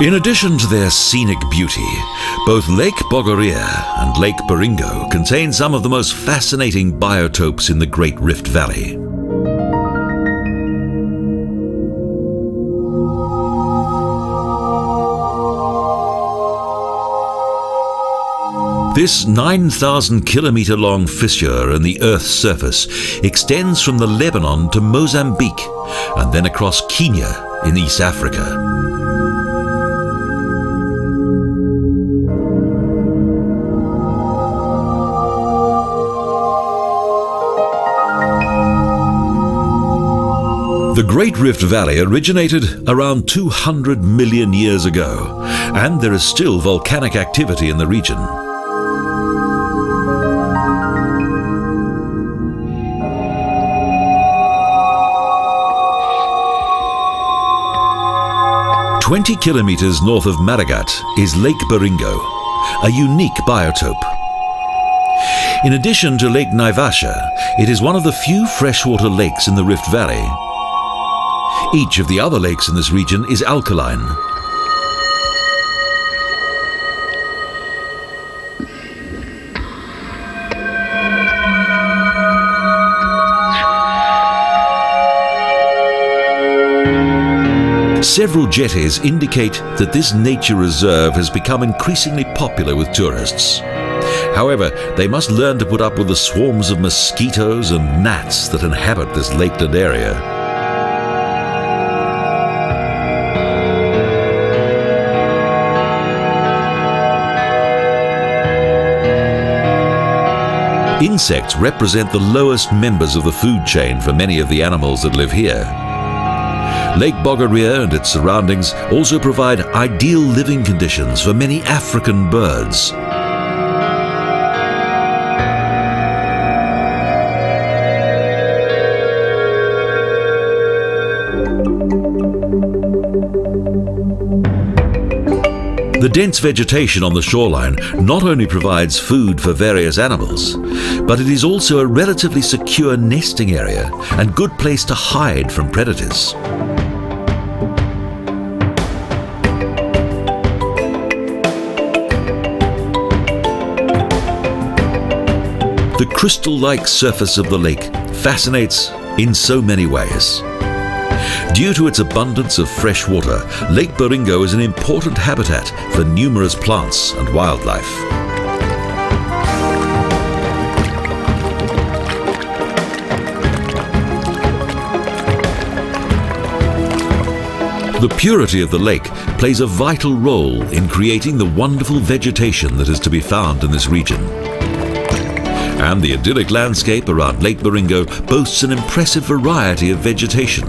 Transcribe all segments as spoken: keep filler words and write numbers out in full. In addition to their scenic beauty, both Lake Bogoria and Lake Baringo contain some of the most fascinating biotopes in the Great Rift Valley. This nine thousand kilometer long fissure in the Earth's surface extends from the Lebanon to Mozambique and then across Kenya in East Africa. The Great Rift Valley originated around two hundred million years ago, and there is still volcanic activity in the region. twenty kilometers north of Marigat is Lake Baringo, a unique biotope. In addition to Lake Naivasha, it is one of the few freshwater lakes in the Rift Valley. Each of the other lakes in this region is alkaline. Several jetties indicate that this nature reserve has become increasingly popular with tourists. However, they must learn to put up with the swarms of mosquitoes and gnats that inhabit this lakeland area. Insects represent the lowest members of the food chain for many of the animals that live here. Lake Bogoria and its surroundings also provide ideal living conditions for many African birds. The dense vegetation on the shoreline not only provides food for various animals, but it is also a relatively secure nesting area and good place to hide from predators. The crystal-like surface of the lake fascinates in so many ways. Due to its abundance of fresh water, Lake Baringo is an important habitat for numerous plants and wildlife. The purity of the lake plays a vital role in creating the wonderful vegetation that is to be found in this region. And the idyllic landscape around Lake Baringo boasts an impressive variety of vegetation.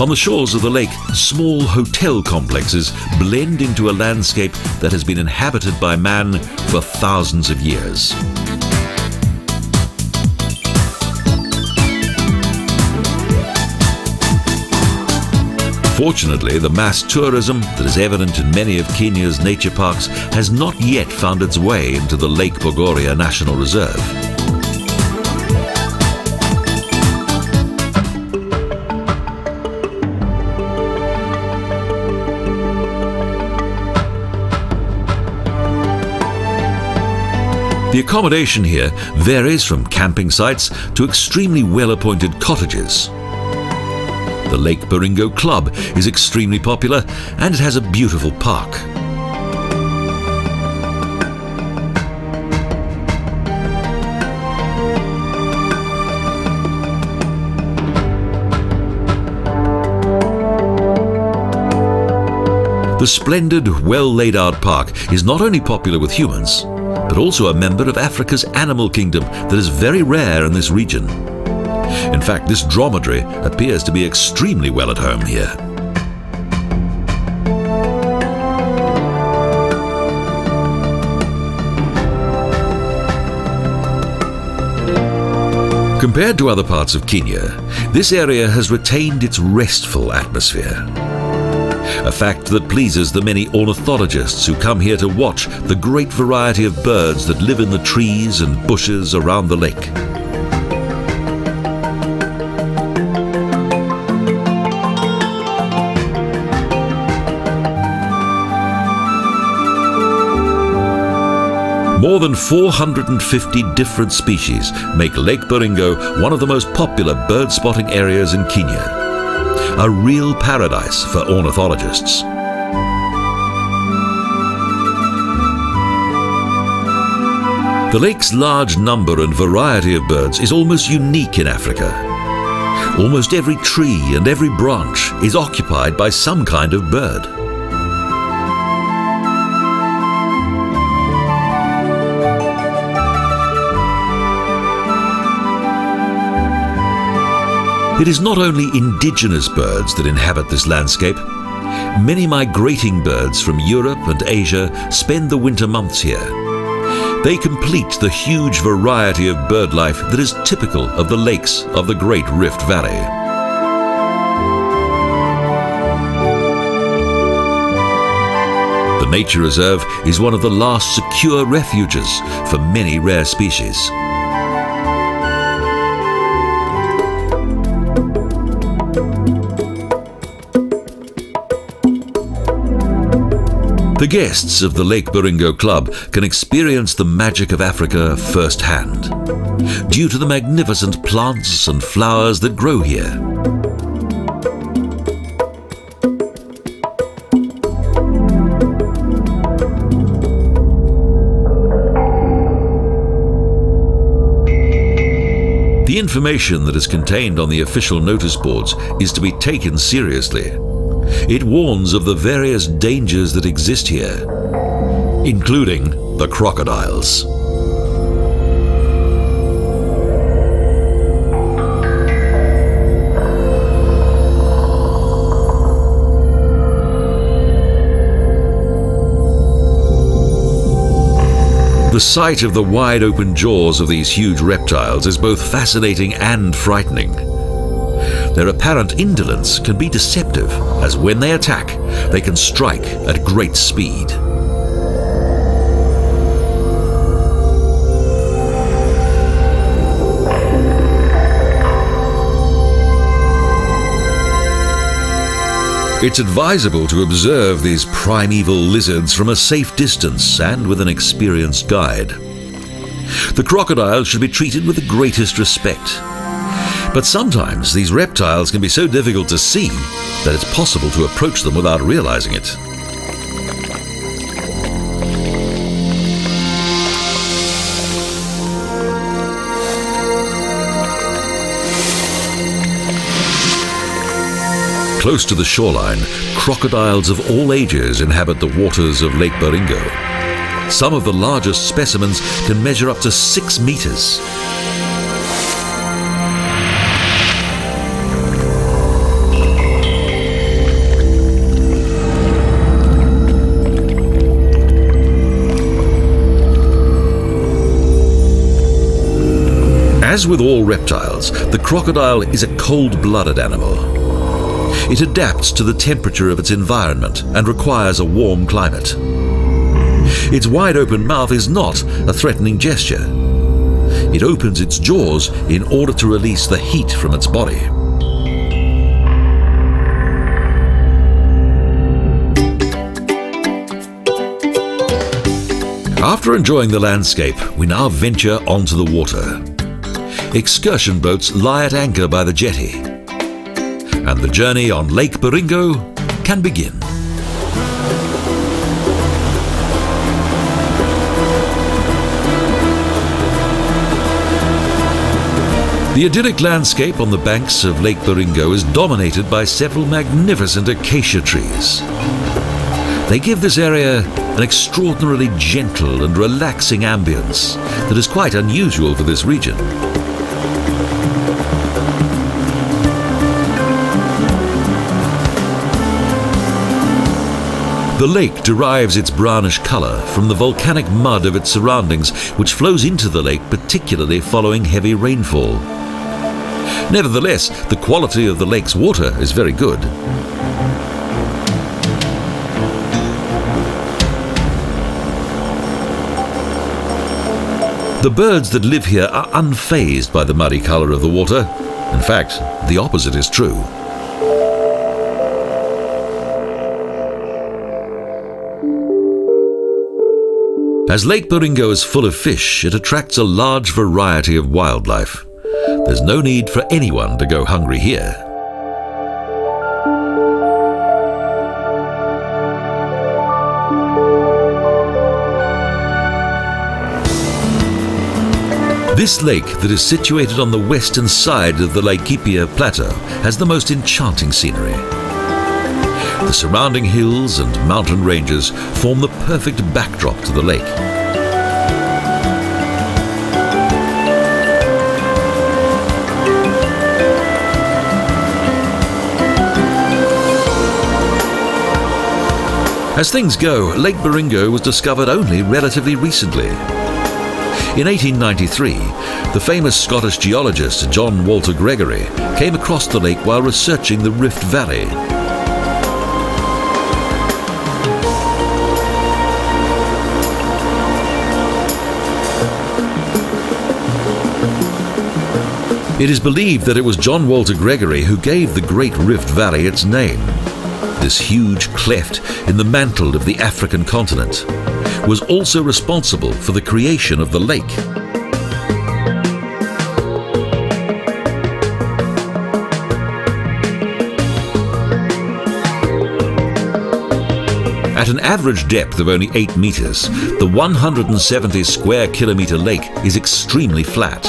On the shores of the lake, small hotel complexes blend into a landscape that has been inhabited by man for thousands of years. Fortunately, the mass tourism that is evident in many of Kenya's nature parks has not yet found its way into the Lake Bogoria National Reserve. The accommodation here varies from camping sites to extremely well-appointed cottages. The Lake Baringo Club is extremely popular and it has a beautiful park. The splendid, well-laid-out park is not only popular with humans, but also a member of Africa's animal kingdom that is very rare in this region. In fact, this dromedary appears to be extremely well at home here. Compared to other parts of Kenya, this area has retained its restful atmosphere. a fact that pleases the many ornithologists who come here to watch the great variety of birds that live in the trees and bushes around the lake. More than four hundred fifty different species make Lake Baringo one of the most popular bird spotting areas in Kenya. A real paradise for ornithologists. The lake's large number and variety of birds is almost unique in Africa. Almost every tree and every branch is occupied by some kind of bird. It is not only indigenous birds that inhabit this landscape. Many migrating birds from Europe and Asia spend the winter months here. They complete the huge variety of bird life that is typical of the lakes of the Great Rift Valley. The nature reserve is one of the last secure refuges for many rare species. The guests of the Lake Baringo Club can experience the magic of Africa firsthand, due to the magnificent plants and flowers that grow here. The information that is contained on the official notice boards is to be taken seriously. It warns of the various dangers that exist here, including the crocodiles. The sight of the wide open jaws of these huge reptiles is both fascinating and frightening. Their apparent indolence can be deceptive, as when they attack, they can strike at great speed. It's advisable to observe these primeval lizards from a safe distance and with an experienced guide. The crocodiles should be treated with the greatest respect. But sometimes these reptiles can be so difficult to see that it's possible to approach them without realizing it. Close to the shoreline, crocodiles of all ages inhabit the waters of Lake Baringo. Some of the largest specimens can measure up to six meters. As with all reptiles, the crocodile is a cold-blooded animal. It adapts to the temperature of its environment and requires a warm climate. Its wide-open mouth is not a threatening gesture. It opens its jaws in order to release the heat from its body. After enjoying the landscape, we now venture onto the water. Excursion boats lie at anchor by the jetty, and the journey on Lake Baringo can begin. The idyllic landscape on the banks of Lake Baringo is dominated by several magnificent acacia trees. They give this area an extraordinarily gentle and relaxing ambience that is quite unusual for this region. The lake derives its brownish colour from the volcanic mud of its surroundings, which flows into the lake particularly following heavy rainfall. Nevertheless, the quality of the lake's water is very good. The birds that live here are unfazed by the muddy colour of the water. In fact, the opposite is true. As Lake Baringo is full of fish, it attracts a large variety of wildlife. There's no need for anyone to go hungry here. This lake that is situated on the western side of the Laikipia Plateau has the most enchanting scenery. The surrounding hills and mountain ranges form the perfect backdrop to the lake. As things go, Lake Baringo was discovered only relatively recently. In eighteen ninety-three, the famous Scottish geologist John Walter Gregory came across the lake while researching the Rift Valley. It is believed that it was John Walter Gregory who gave the Great Rift Valley its name. This huge cleft in the mantle of the African continent was also responsible for the creation of the lake. At an average depth of only eight meters, the one hundred seventy square kilometre lake is extremely flat.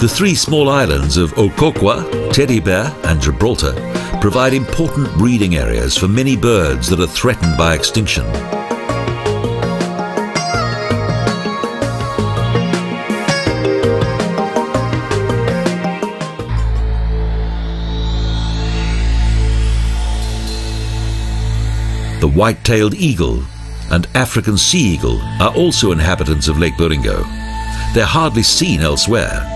The three small islands of Okokwa, Teddy Bear and Gibraltar provide important breeding areas for many birds that are threatened by extinction. The white-tailed eagle and African sea eagle are also inhabitants of Lake Baringo. They're hardly seen elsewhere.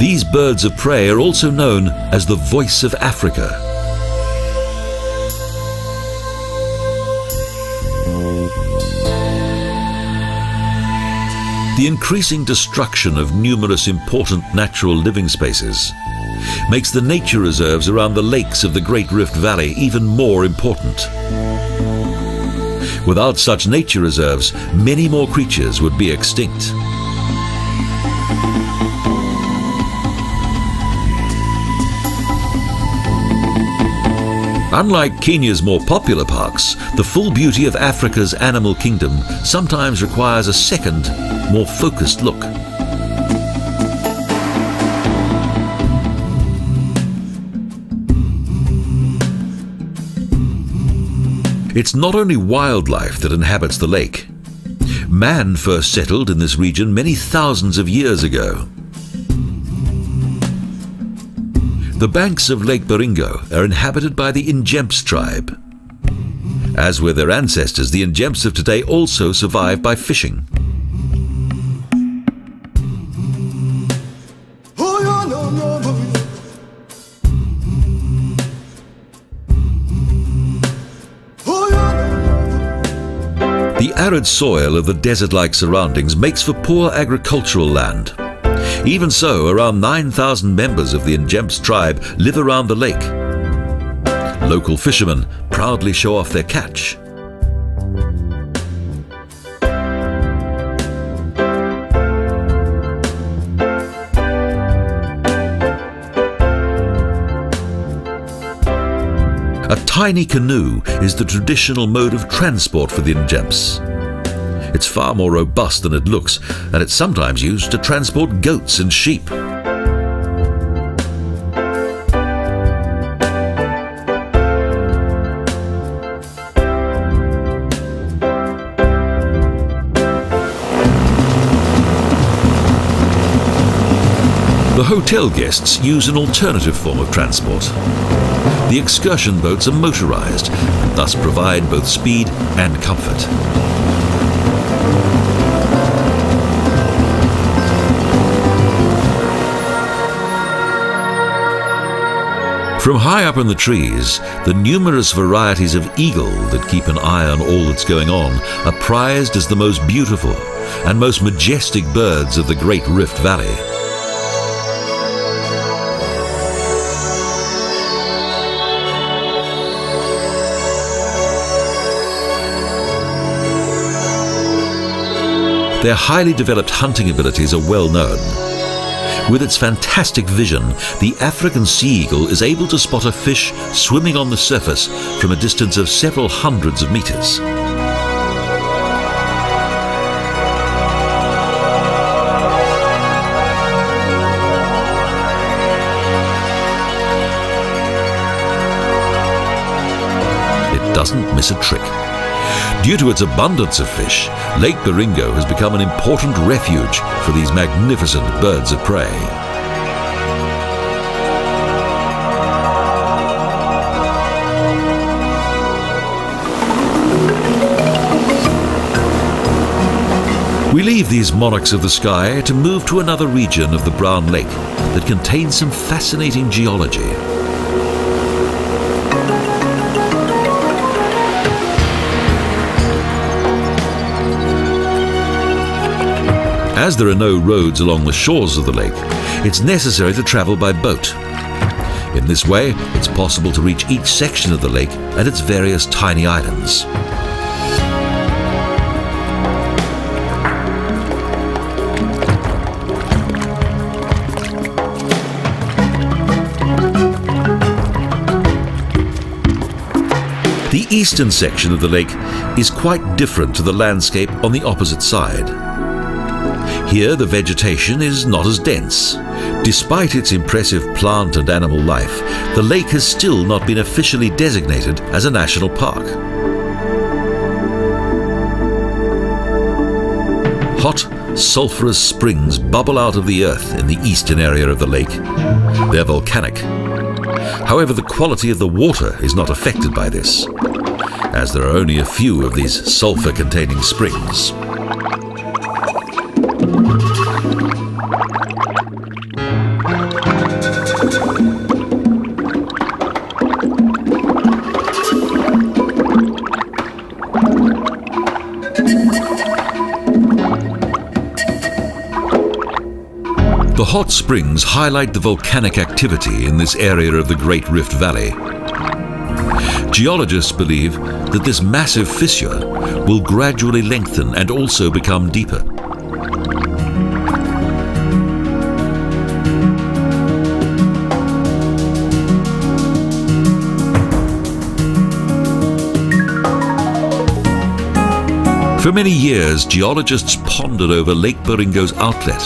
These birds of prey are also known as the voice of Africa. The increasing destruction of numerous important natural living spaces makes the nature reserves around the lakes of the Great Rift Valley even more important. Without such nature reserves, many more creatures would be extinct. Unlike Kenya's more popular parks, the full beauty of Africa's animal kingdom sometimes requires a second, more focused look. It's not only wildlife that inhabits the lake. Man first settled in this region many thousands of years ago. The banks of Lake Baringo are inhabited by the Njemps tribe. As were their ancestors, the Njemps of today also survive by fishing. The arid soil of the desert-like surroundings makes for poor agricultural land. Even so, around nine thousand members of the Njemps tribe live around the lake. Local fishermen proudly show off their catch. A tiny canoe is the traditional mode of transport for the Njemps. It's far more robust than it looks, and it's sometimes used to transport goats and sheep. The hotel guests use an alternative form of transport. The excursion boats are motorized and thus provide both speed and comfort. From high up in the trees, the numerous varieties of eagle that keep an eye on all that's going on are prized as the most beautiful. and most majestic birds of the Great Rift Valley. Their highly developed hunting abilities are well known. With its fantastic vision, the African sea eagle is able to spot a fish swimming on the surface from a distance of several hundreds of meters. It doesn't miss a trick. Due to its abundance of fish, Lake Baringo has become an important refuge for these magnificent birds of prey. We leave these monarchs of the sky to move to another region of the Brown Lake that contains some fascinating geology. As there are no roads along the shores of the lake, it's necessary to travel by boat. In this way, it's possible to reach each section of the lake and its various tiny islands. The eastern section of the lake is quite different to the landscape on the opposite side. Here the vegetation is not as dense. Despite its impressive plant and animal life, the lake has still not been officially designated as a national park. Hot, sulphurous springs bubble out of the earth in the eastern area of the lake. They're volcanic. However, the quality of the water is not affected by this, as there are only a few of these sulphur-containing springs. The hot springs highlight the volcanic activity in this area of the Great Rift Valley. Geologists believe that this massive fissure will gradually lengthen and also become deeper. For many years, geologists pondered over Lake Baringo's outlet.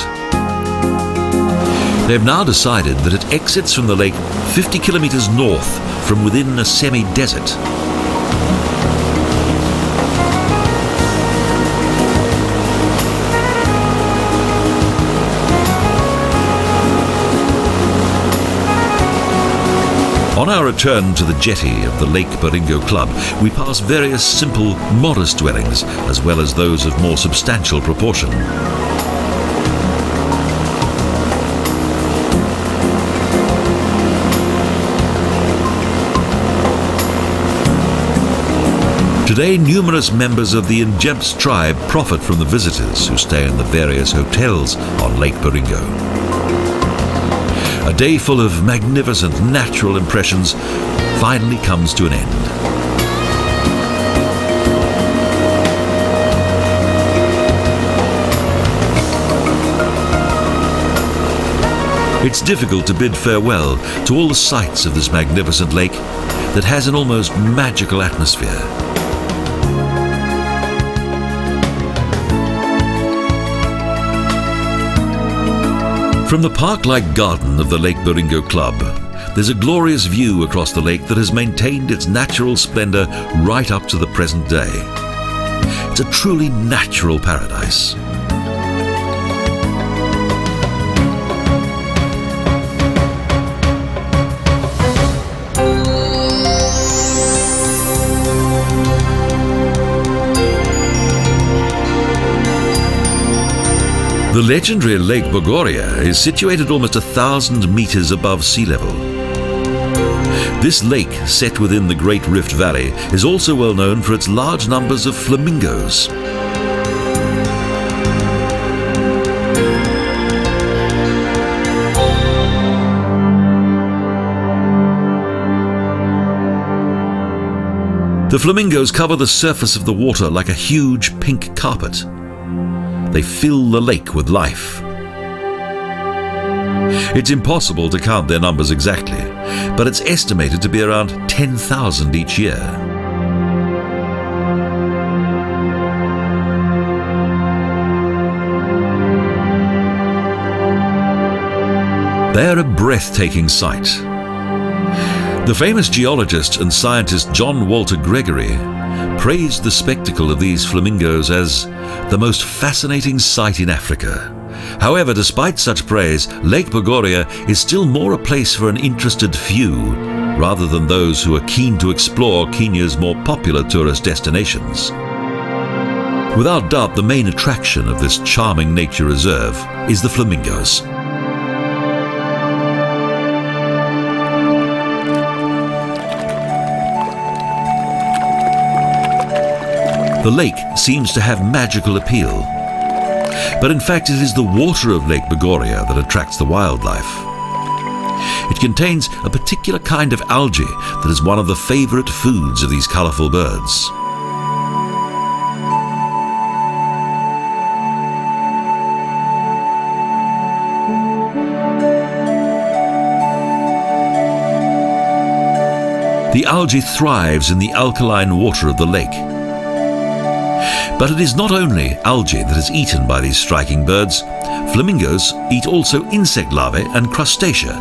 They've now decided that it exits from the lake fifty kilometers north from within a semi-desert. On our return to the jetty of the Lake Baringo Club, we pass various simple, modest dwellings as well as those of more substantial proportion. Today, numerous members of the Njemps tribe profit from the visitors who stay in the various hotels on Lake Baringo. A day full of magnificent natural impressions finally comes to an end. It's difficult to bid farewell to all the sights of this magnificent lake that has an almost magical atmosphere. From the park-like garden of the Lake Baringo Club, there's a glorious view across the lake that has maintained its natural splendor right up to the present day. It's a truly natural paradise. The legendary Lake Bogoria is situated almost a thousand meters above sea level. This lake, set within the Great Rift Valley, is also well known for its large numbers of flamingos. The flamingos cover the surface of the water like a huge pink carpet. They fill the lake with life. It's impossible to count their numbers exactly, but it's estimated to be around ten thousand each year. They're a breathtaking sight. The famous geologist and scientist John Walter Gregory praised the spectacle of these flamingos as the most fascinating sight in Africa. However, despite such praise, Lake Bogoria is still more a place for an interested few rather than those who are keen to explore Kenya's more popular tourist destinations. Without doubt, the main attraction of this charming nature reserve is the flamingos. The lake seems to have magical appeal, but in fact it is the water of Lake Bogoria that attracts the wildlife. It contains a particular kind of algae that is one of the favorite foods of these colorful birds. The algae thrives in the alkaline water of the lake. But it is not only algae that is eaten by these striking birds. Flamingos eat also insect larvae and crustacea.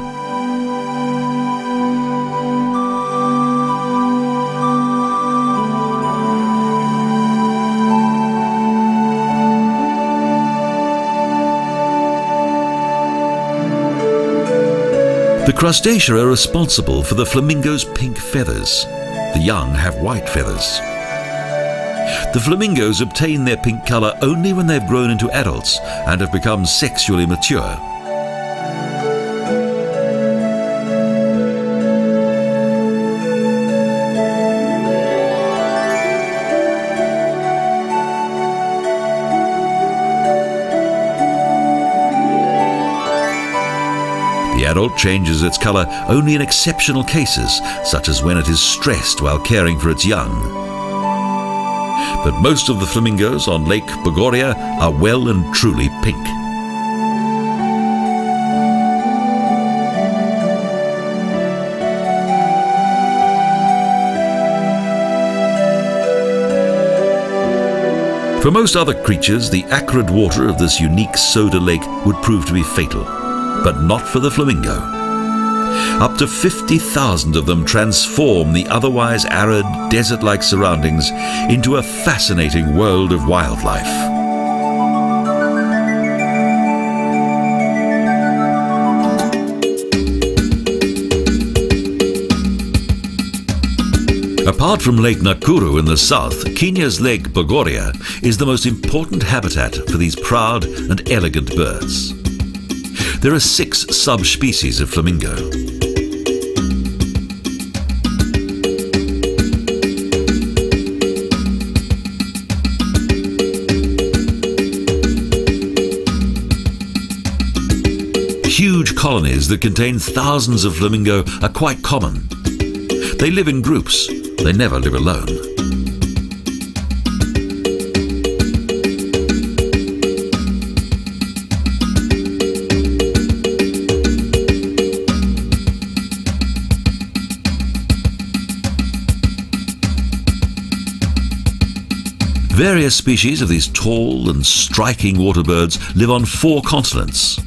The crustacea are responsible for the flamingo's pink feathers. The young have white feathers. The flamingos obtain their pink color only when they've grown into adults and have become sexually mature. The adult changes its color only in exceptional cases, such as when it is stressed while caring for its young. But most of the flamingos on Lake Bogoria are well and truly pink. For most other creatures, the acrid water of this unique soda lake would prove to be fatal, but not for the flamingo. Up to fifty thousand of them transform the otherwise arid, desert-like surroundings into a fascinating world of wildlife. Apart from Lake Nakuru in the south, Kenya's Lake Bogoria is the most important habitat for these proud and elegant birds. There are six subspecies of flamingo. Huge colonies that contain thousands of flamingo are quite common. They live in groups, they never live alone. Various species of these tall and striking waterbirds live on four continents.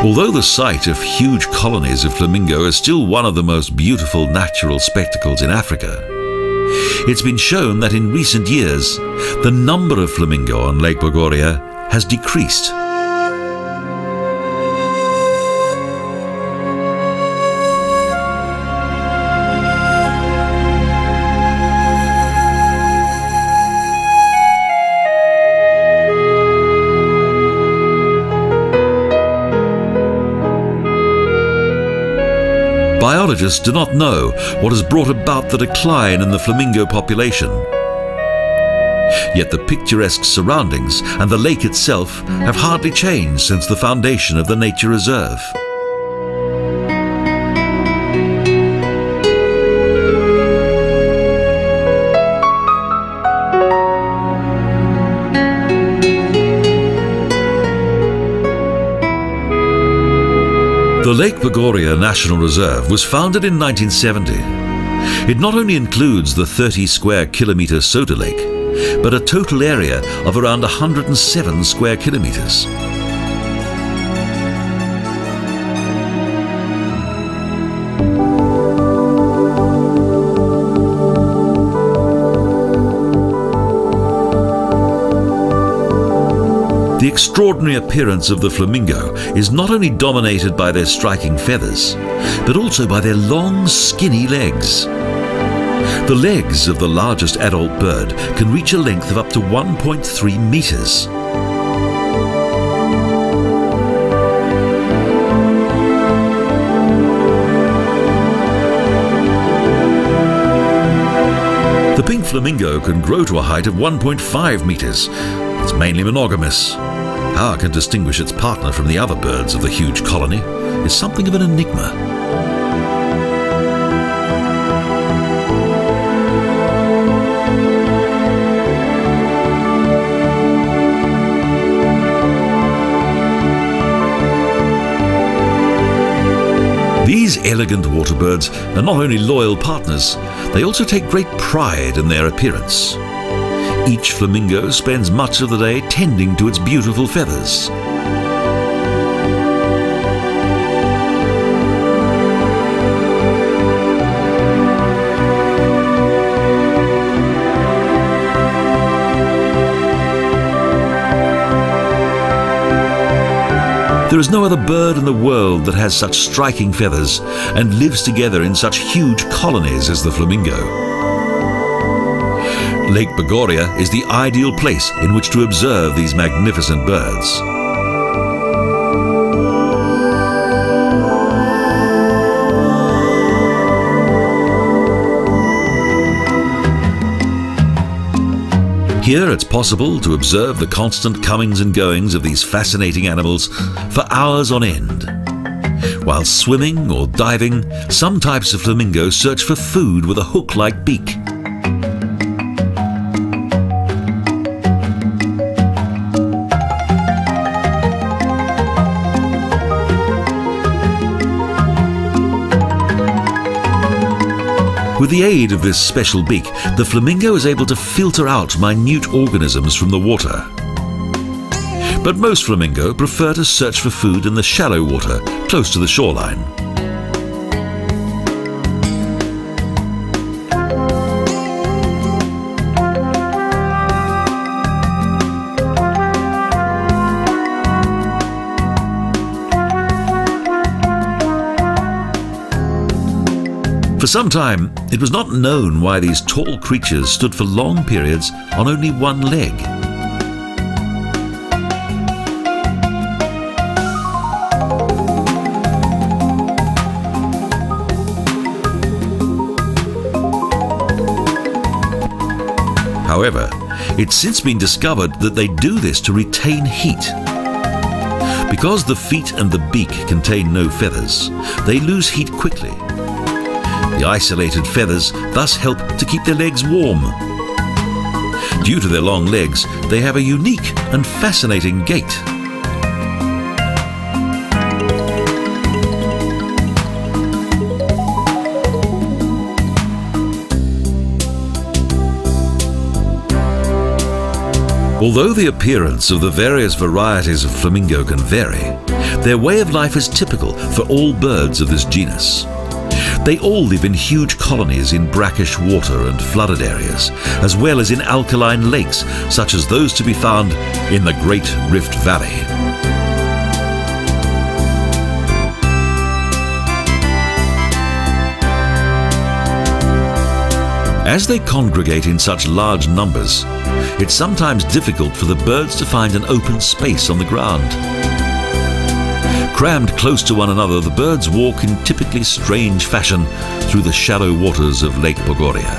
Although the sight of huge colonies of flamingo is still one of the most beautiful natural spectacles in Africa, it's been shown that in recent years, the number of flamingo on Lake Bogoria has decreased. Biologists do not know what has brought about the decline in the flamingo population. Yet the picturesque surroundings and the lake itself have hardly changed since the foundation of the nature reserve. The Lake Bogoria National Reserve was founded in nineteen seventy. It not only includes the thirty square kilometre Soda Lake, but a total area of around one hundred seven square kilometres. The extraordinary appearance of the flamingo is not only dominated by their striking feathers, but also by their long, skinny legs. The legs of the largest adult bird can reach a length of up to one point three meters. The pink flamingo can grow to a height of one point five meters. It's mainly monogamous. How it can distinguish its partner from the other birds of the huge colony is something of an enigma. These elegant waterbirds are not only loyal partners, they also take great pride in their appearance. Each flamingo spends much of the day tending to its beautiful feathers. There is no other bird in the world that has such striking feathers and lives together in such huge colonies as the flamingo. Lake Bogoria is the ideal place in which to observe these magnificent birds. Here it's possible to observe the constant comings and goings of these fascinating animals for hours on end. While swimming or diving, some types of flamingo search for food with a hook-like beak. With the aid of this special beak, the flamingo is able to filter out minute organisms from the water. But most flamingo prefer to search for food in the shallow water, close to the shoreline. For some time, it was not known why these tall creatures stood for long periods on only one leg. However, it's since been discovered that they do this to retain heat. Because the feet and the beak contain no feathers, they lose heat quickly. The isolated feathers thus help to keep their legs warm. Due to their long legs, they have a unique and fascinating gait. Although the appearance of the various varieties of flamingo can vary, their way of life is typical for all birds of this genus. They all live in huge colonies in brackish water and flooded areas, as well as in alkaline lakes, such as those to be found in the Great Rift Valley. As they congregate in such large numbers, it's sometimes difficult for the birds to find an open space on the ground. Crammed close to one another, the birds walk in typically strange fashion through the shallow waters of Lake Bogoria.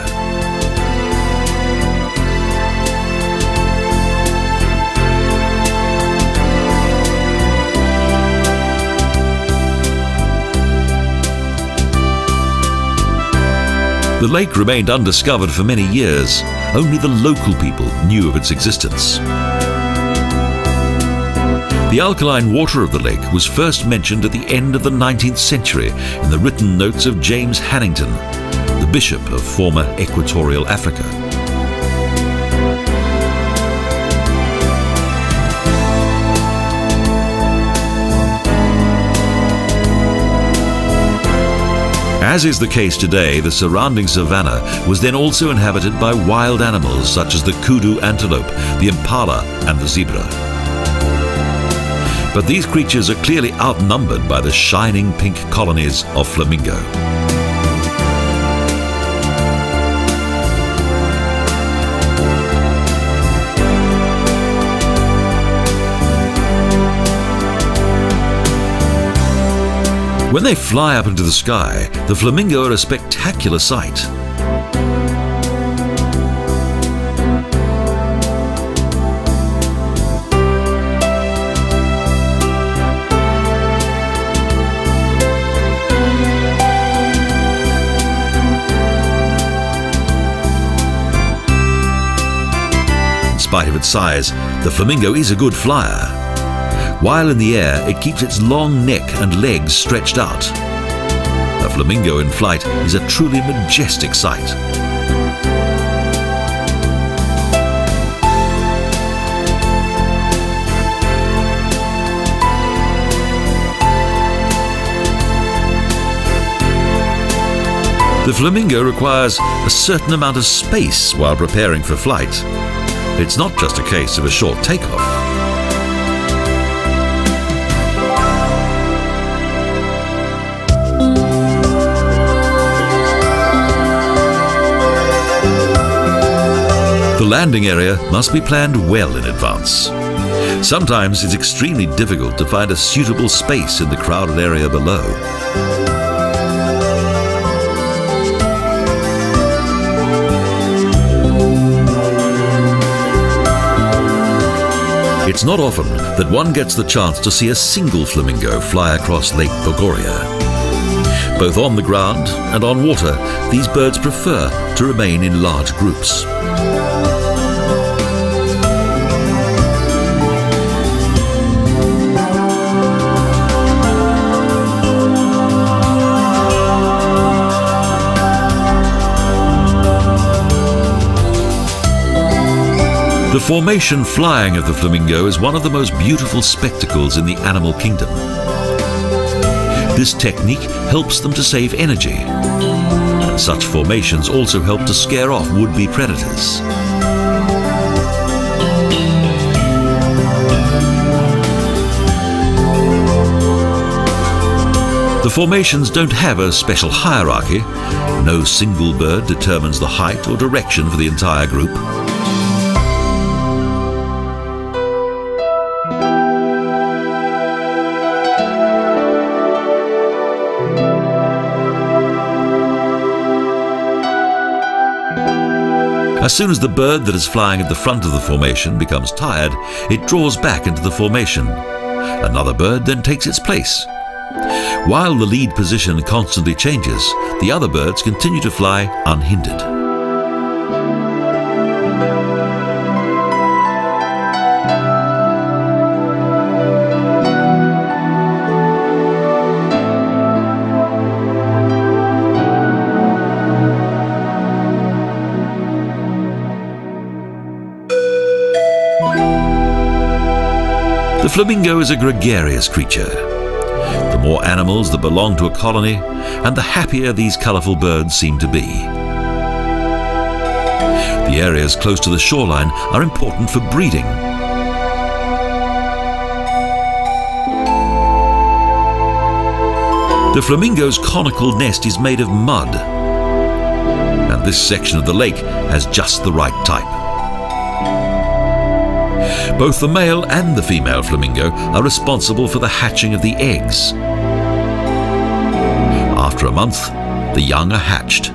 The lake remained undiscovered for many years. Only the local people knew of its existence. The alkaline water of the lake was first mentioned at the end of the nineteenth century in the written notes of James Hannington, the bishop of former Equatorial Africa. As is the case today, the surrounding savanna was then also inhabited by wild animals such as the kudu antelope, the impala and the zebra. But these creatures are clearly outnumbered by the shining pink colonies of flamingo. When they fly up into the sky, the flamingo are a spectacular sight. In spite of its size, the flamingo is a good flyer. While in the air, it keeps its long neck and legs stretched out. A flamingo in flight is a truly majestic sight. The flamingo requires a certain amount of space while preparing for flight. It's not just a case of a short takeoff. The landing area must be planned well in advance. Sometimes it's extremely difficult to find a suitable space in the crowded area below. It's not often that one gets the chance to see a single flamingo fly across Lake Bogoria. Both on the ground and on water, these birds prefer to remain in large groups. The formation flying of the flamingo is one of the most beautiful spectacles in the animal kingdom. This technique helps them to save energy, and such formations also help to scare off would-be predators. The formations don't have a special hierarchy. No single bird determines the height or direction for the entire group. As soon as the bird that is flying at the front of the formation becomes tired, it draws back into the formation. Another bird then takes its place. While the lead position constantly changes, the other birds continue to fly unhindered. The flamingo is a gregarious creature. The more animals that belong to a colony, and the happier these colourful birds seem to be. The areas close to the shoreline are important for breeding. The flamingo's conical nest is made of mud, and this section of the lake has just the right type. Both the male and the female flamingo are responsible for the hatching of the eggs. After a month, the young are hatched.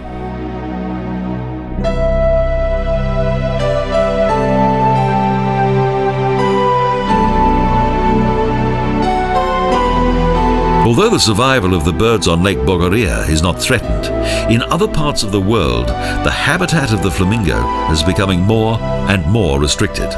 Although the survival of the birds on Lake Bogoria is not threatened, in other parts of the world, the habitat of the flamingo is becoming more and more restricted.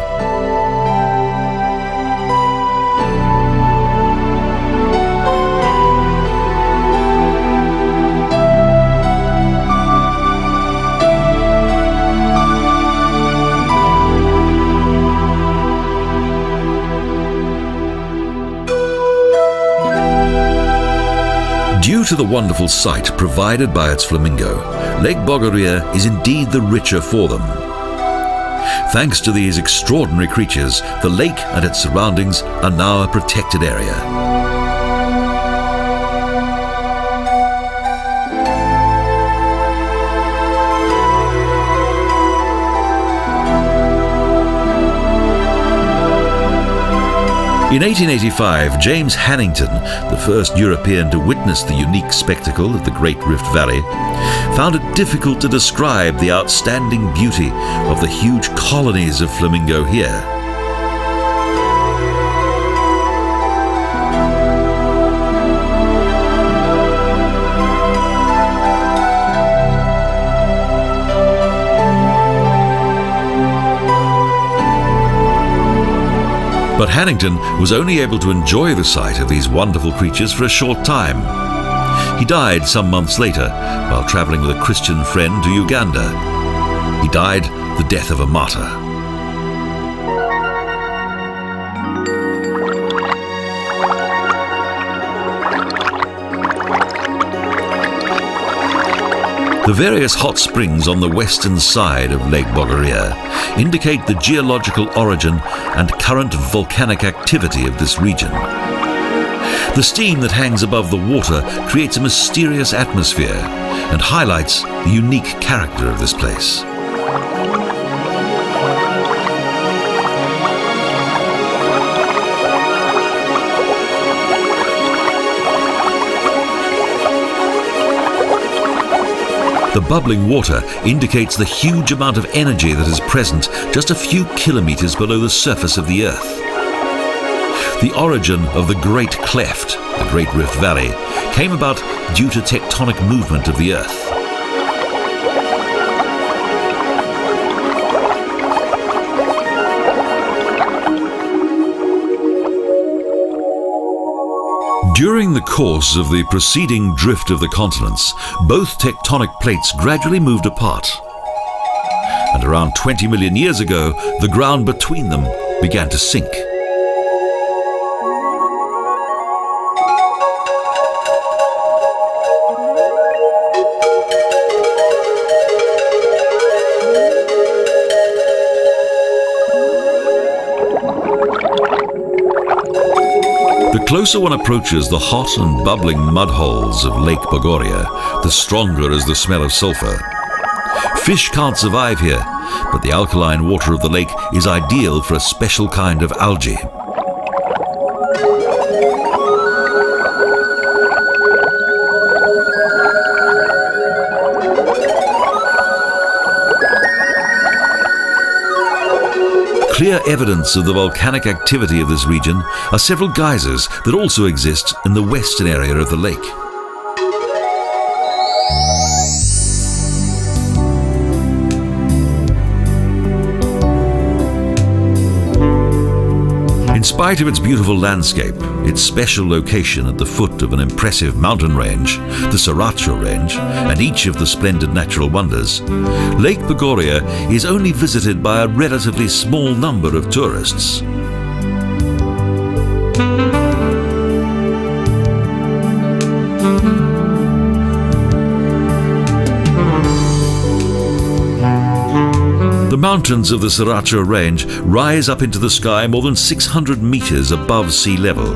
Due to the wonderful sight provided by its flamingo, Lake Bogoria is indeed the richer for them. Thanks to these extraordinary creatures, the lake and its surroundings are now a protected area. In eighteen eighty-five, James Hannington, the first European to witness the unique spectacle of the Great Rift Valley, found it difficult to describe the outstanding beauty of the huge colonies of flamingo here. But Hannington was only able to enjoy the sight of these wonderful creatures for a short time. He died some months later while traveling with a Christian friend to Uganda. He died the death of a martyr. The various hot springs on the western side of Lake Bogoria indicate the geological origin and current volcanic activity of this region. The steam that hangs above the water creates a mysterious atmosphere and highlights the unique character of this place. The bubbling water indicates the huge amount of energy that is present just a few kilometers below the surface of the earth. The origin of the Great Cleft, the Great Rift Valley, came about due to tectonic movement of the earth. During the course of the preceding drift of the continents, both tectonic plates gradually moved apart. And around twenty million years ago, the ground between them began to sink. The closer one approaches the hot and bubbling mud holes of Lake Bogoria, the stronger is the smell of sulfur. Fish can't survive here, but the alkaline water of the lake is ideal for a special kind of algae. Clear evidence of the volcanic activity of this region are several geysers that also exist in the western area of the lake. In spite of its beautiful landscape, its special location at the foot of an impressive mountain range, the Saracha range, and each of the splendid natural wonders, Lake Bogoria is only visited by a relatively small number of tourists. The mountains of the Saracha range rise up into the sky more than six hundred meters above sea level.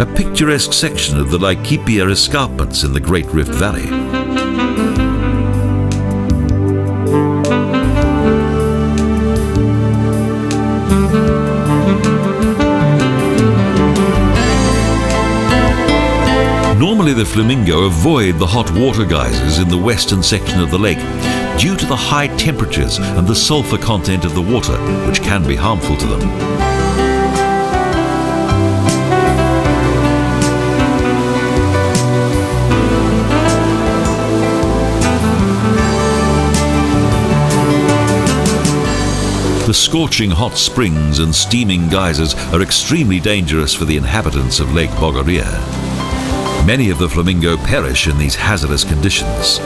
A picturesque section of the Laikipia escarpments in the Great Rift Valley. Normally the flamingo avoid the hot water geysers in the western section of the lake, due to the high temperatures and the sulfur content of the water, which can be harmful to them. scorching hot springs and steaming geysers are extremely dangerous for the inhabitants of Lake Bogoria. Many of the flamingo perish in these hazardous conditions.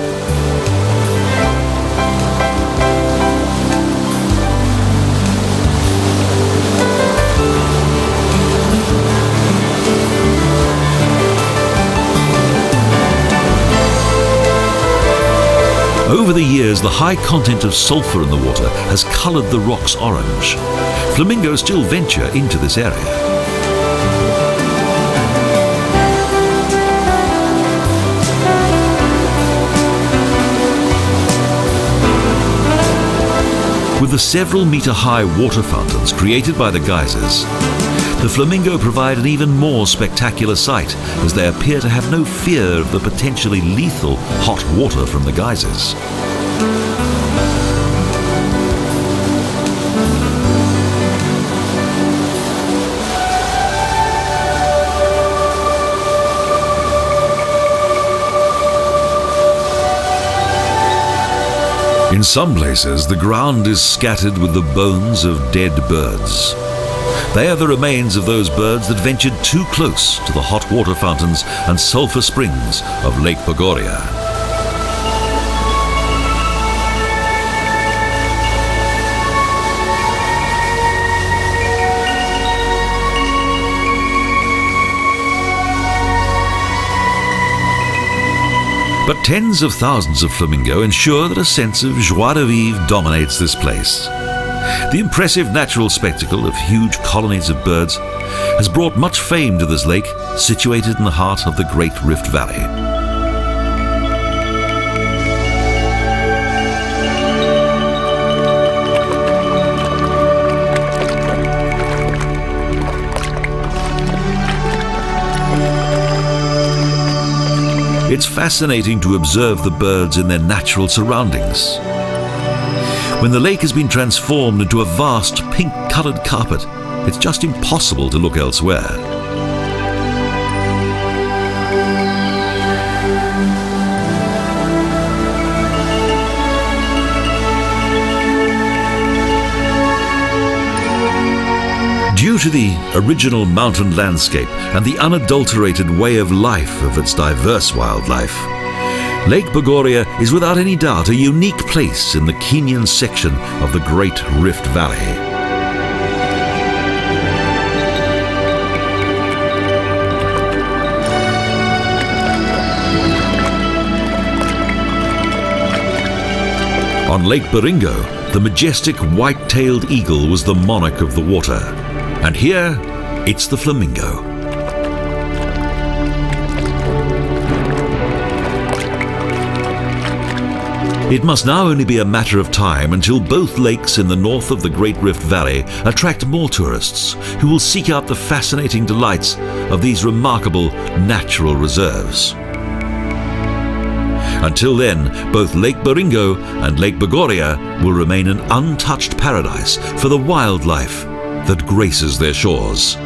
Over the years, the high content of sulfur in the water has coloured the rocks orange. Flamingos still venture into this area. With the several metre high water fountains created by the geysers, the flamingo provide an even more spectacular sight, as they appear to have no fear of the potentially lethal hot water from the geysers. In some places, the ground is scattered with the bones of dead birds. They are the remains of those birds that ventured too close to the hot water fountains and sulphur springs of Lake Bogoria. But tens of thousands of flamingo ensure that a sense of joie de vivre dominates this place. The impressive natural spectacle of huge colonies of birds has brought much fame to this lake, situated in the heart of the Great Rift Valley. It's fascinating to observe the birds in their natural surroundings. When the lake has been transformed into a vast pink-coloured carpet, it's just impossible to look elsewhere. Due to the original mountain landscape and the unadulterated way of life of its diverse wildlife, Lake Bogoria is without any doubt a unique place in the Kenyan section of the Great Rift Valley. On Lake Baringo, the majestic white-tailed eagle was the monarch of the water. And here, it's the flamingo. It must now only be a matter of time until both lakes in the north of the Great Rift Valley attract more tourists who will seek out the fascinating delights of these remarkable natural reserves. Until then, both Lake Baringo and Lake Bogoria will remain an untouched paradise for the wildlife that graces their shores.